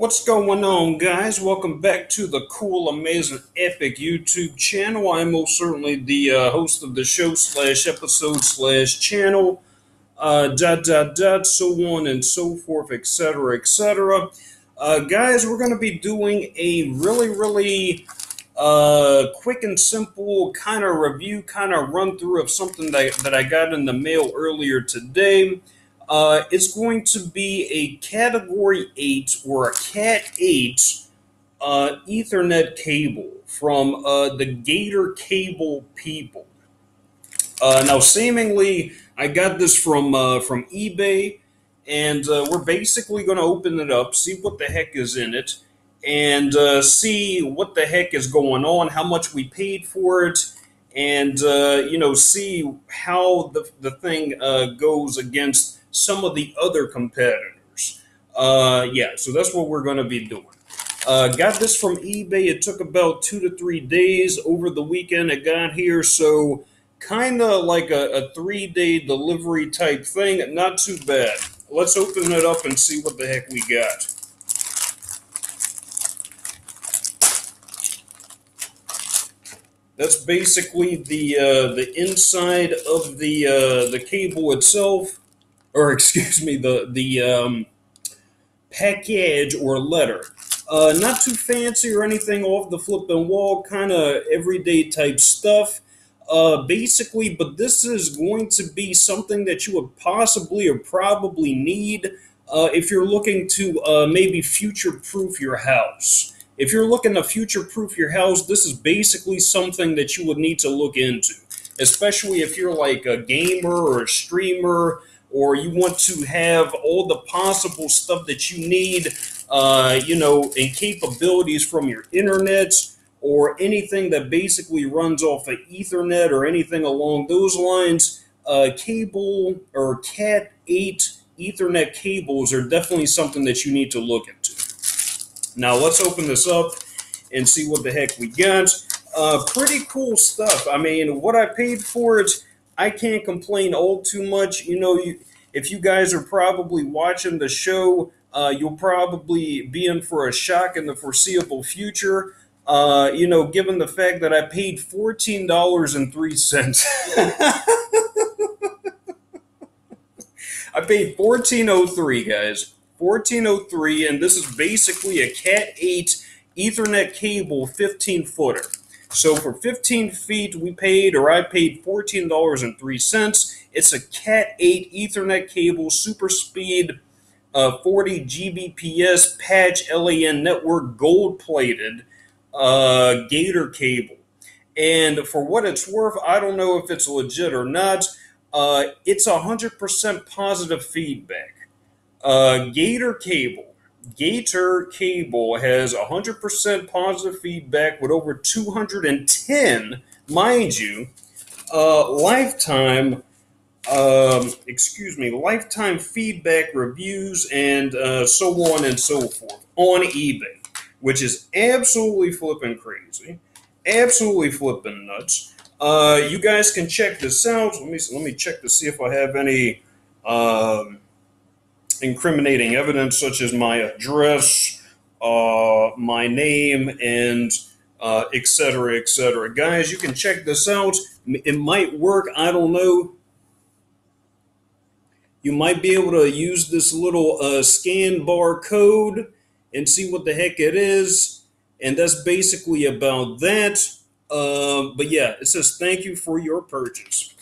What's going on, guys? Welcome back to the cool, amazing, epic YouTube channel. I'm most certainly the host of the show slash episode slash channel, so on and so forth, etc., etc. Guys, we're going to be doing a really quick and simple kind of review, kind of run through of something that I got in the mail earlier today. It's going to be a Category 8 or a Cat 8 Ethernet cable from the Gator Cable people. Now, seemingly, I got this from eBay, and we're basically going to open it up, see what the heck is in it, and see what the heck is going on, how much we paid for it, and you know, see how the thing goes against some of the other competitors. Yeah, so that's what we're going to be doing. Got this from eBay. It took about 2 to 3 days. Over the weekend it got here, so kind of like a 3-day delivery type thing. Not too bad. Let's open it up and see what the heck we got. That's basically the inside of the cable itself. Or excuse me, the package or letter. Not too fancy or anything off the flipping wall, kind of everyday type stuff. Basically, but this is going to be something that you would possibly or probably need if you're looking to maybe future-proof your house. If you're looking to future-proof your house, this is basically something that you would need to look into, especially if you're like a gamer or a streamer, or you want to have all the possible stuff that you need, you know, and capabilities from your internet or anything that basically runs off of Ethernet or anything along those lines. Cable or Cat 8 Ethernet cables are definitely something that you need to look into. Now let's open this up and see what the heck we got. Pretty cool stuff. I mean, what I paid for it, I can't complain all too much. You know, if you guys are probably watching the show, you'll probably be in for a shock in the foreseeable future, you know, given the fact that I paid $14.03. I paid $14.03, guys. $14.03, and this is basically a Cat 8 Ethernet cable 15-footer. So for 15 feet, we paid, or I paid, $14.03. It's a Cat 8 Ethernet cable, super speed, 40 Gbps, patch LAN network, gold-plated Gator cable. And for what it's worth, I don't know if it's legit or not. It's 100% positive feedback. Gator Cable has 100% positive feedback with over 210, mind you, lifetime feedback reviews and so on and so forth on eBay, which is absolutely flipping crazy, absolutely flipping nuts. You guys can check this out. Let me check to see if I have any incriminating evidence, such as my address, my name, and etc., etc. Guys, you can check this out. It might work. I don't know. You might be able to use this little scan bar code and see what the heck it is. And that's basically about that. But yeah, it says, "Thank you for your purchase,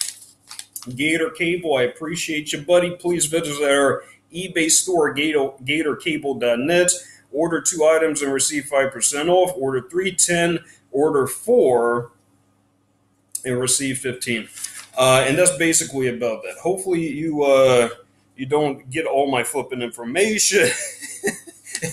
Gator Cable. I appreciate you, buddy. Please visit our eBay store, gatorcable.net. Order 2 items and receive 5% off. Order 3, 10. Order 4 and receive 15. And that's basically about that. Hopefully you don't get all my flipping information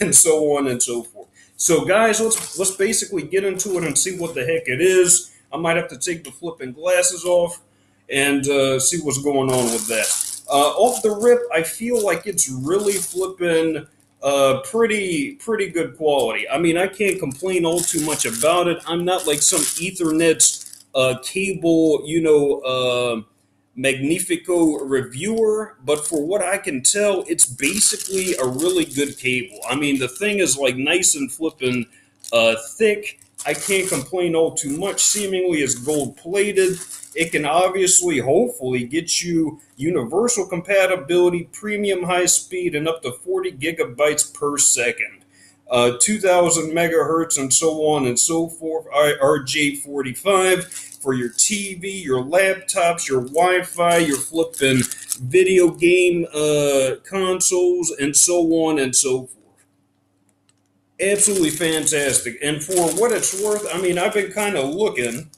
and so on and so forth. So guys, let's basically get into it and see what the heck it is. I might have to take the flipping glasses off and see what's going on with that. Off the rip, I feel like it's really flipping pretty good quality. I mean, I can't complain all too much about it. I'm not like some Ethernet cable, you know, Magnifico reviewer, but for what I can tell, it's basically a really good cable. I mean, the thing is like nice and flippin' thick. I can't complain all too much. Seemingly is gold plated. It can obviously, hopefully, get you universal compatibility, premium high speed, and up to 40 gigabytes per second. 2,000 megahertz and so on and so forth, RJ45 for your TV, your laptops, your Wi-Fi, your flipping video game consoles, and so on and so forth. Absolutely fantastic. And for what it's worth, I mean, I've been kind of looking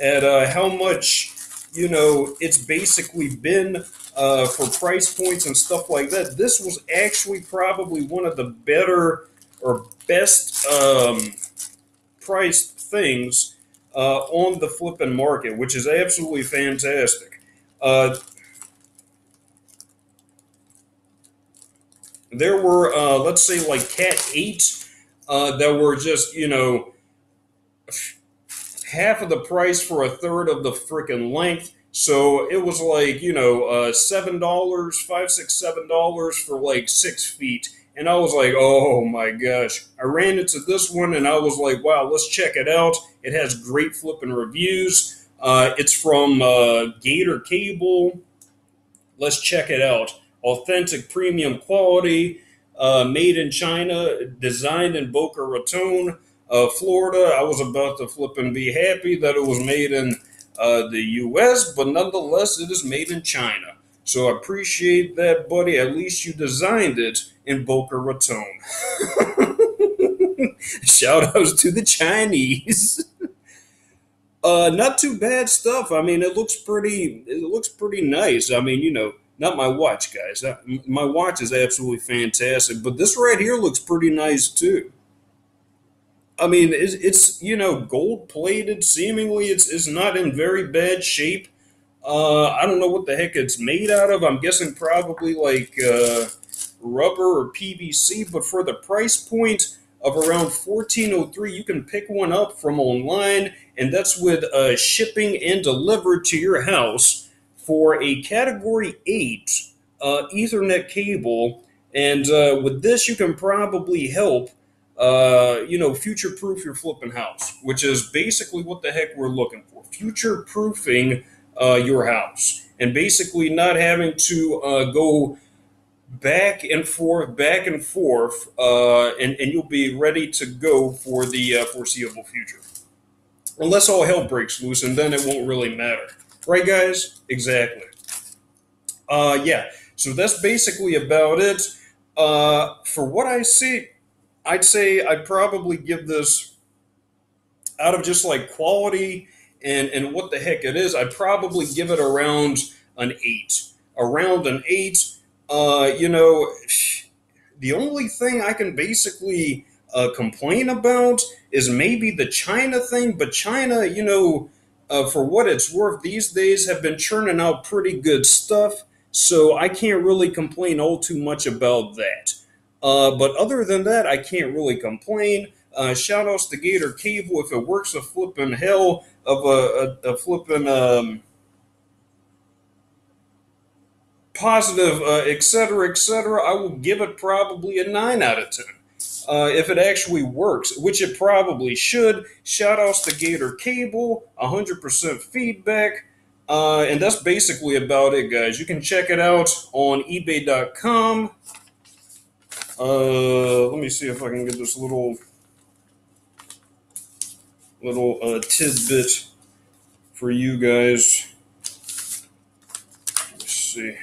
at how much, you know, it's basically been for price points and stuff like that. This was actually probably one of the better or best priced things on the flipping market, which is absolutely fantastic. There were, let's say, like Cat 8 that were just, you know, half of the price for a third of the frickin' length. So it was like, you know, $7 for like 6 feet. And I was like, oh my gosh. I ran into this one and I was like, wow, let's check it out. It has great flipping reviews. It's from Gator Cable. Let's check it out. Authentic premium quality, made in China, designed in Boca Raton, Florida. I was about to flip and be happy that it was made in the U.S., but nonetheless, it is made in China. So I appreciate that, buddy. At least you designed it in Boca Raton. Shout outs to the Chinese. Not too bad stuff. I mean, it looks pretty nice. I mean, you know, not my watch, guys. My watch is absolutely fantastic, but this right here looks pretty nice too. I mean, it's you know, gold-plated. Seemingly, it's not in very bad shape. I don't know what the heck it's made out of. I'm guessing probably like rubber or PVC. But for the price point of around $14.03, you can pick one up from online, and that's with shipping and delivered to your house for a Category 8 Ethernet cable. And with this, you can probably help you know, future-proof your flipping house, which is basically what the heck we're looking for. Future-proofing your house and basically not having to go back and forth, and you'll be ready to go for the foreseeable future. Unless all hell breaks loose, and then it won't really matter. Right, guys? Exactly. Yeah, so that's basically about it. For what I see, I'd say I'd probably give this, out of just like quality and what the heck it is, I'd probably give it around an 8. Around an 8, you know, the only thing I can basically complain about is maybe the China thing, but China, you know, for what it's worth, these days have been churning out pretty good stuff, so I can't really complain all too much about that. But other than that, I can't really complain. Shout outs to Gator Cable. If it works a flipping hell of a flipping positive, etc., etc., I will give it probably a 9 out of 10. If it actually works, which it probably should. Shout outs to Gator Cable, 100% feedback. And that's basically about it, guys. You can check it out on ebay.com. Let me see if I can get this little tidbit for you guys. Let's see.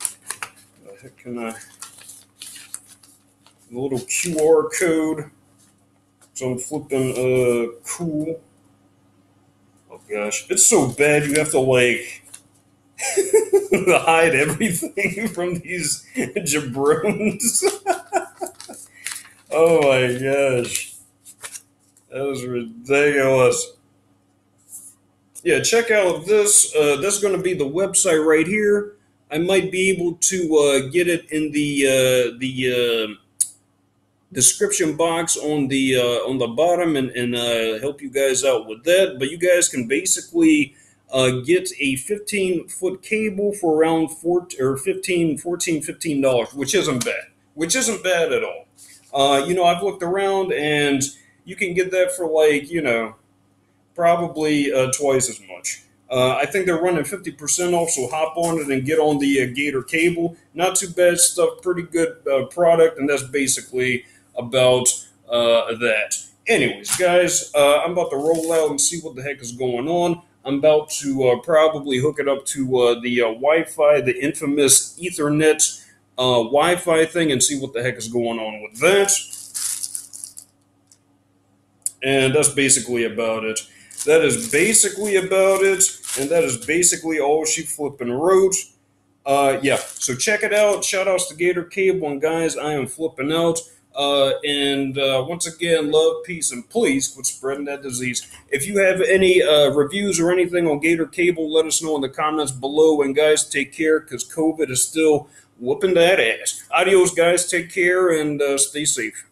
How the heck can I? The little QR code. So I'm flipping cool. Oh gosh, it's so bad you have to like hide everything from these jabrones. Oh my gosh. That was ridiculous. Yeah, check out this. That's going to be the website right here. I might be able to get it in the description box on the bottom and help you guys out with that. But you guys can basically Get a 15-foot cable for around $15, which isn't bad. Which isn't bad at all. You know, I've looked around, and you can get that for, like, you know, probably twice as much. I think they're running 50% off, so hop on it and get on the Gator Cable. Not too bad stuff, pretty good product, and that's basically about that. Anyways, guys, I'm about to roll out and see what the heck is going on. I'm about to probably hook it up to the Wi-Fi, the infamous Ethernet Wi-Fi thing, and see what the heck is going on with that. And that's basically about it. That is basically about it, and that is basically all she flipping wrote. Yeah, so check it out. Shoutouts to Gator Cable, and guys, I am flipping out. And once again, love, peace, and please quit spreading that disease. If you have any reviews or anything on Gator Cable, let us know in the comments below. And guys, take care, because COVID is still whooping that ass. Adios, guys. Take care, and stay safe.